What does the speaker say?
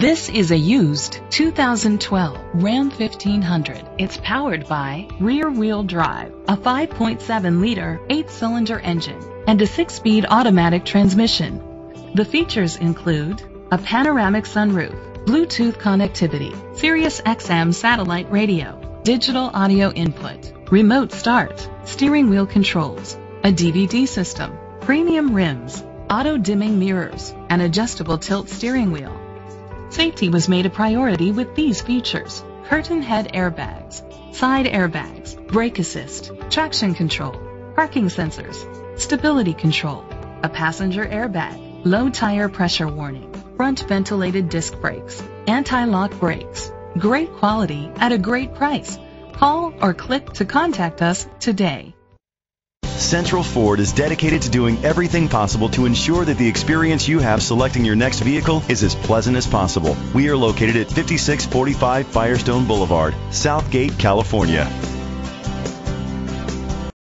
This is a used 2012 Ram 1500. It's powered by rear-wheel drive, a 5.7-liter 8-cylinder engine, and a 6-speed automatic transmission. The features include a panoramic sunroof, Bluetooth connectivity, Sirius XM satellite radio, digital audio input, remote start, steering wheel controls, a DVD system, premium rims, auto-dimming mirrors, and adjustable tilt steering wheel. Safety was made a priority with these features: curtain head airbags, side airbags, brake assist, traction control, parking sensors, stability control, a passenger airbag, low tire pressure warning, front ventilated disc brakes, anti-lock brakes. Great quality at a great price. Call or click to contact us today. Central Ford is dedicated to doing everything possible to ensure that the experience you have selecting your next vehicle is as pleasant as possible. We are located at 5645 Firestone Boulevard, South Gate, California.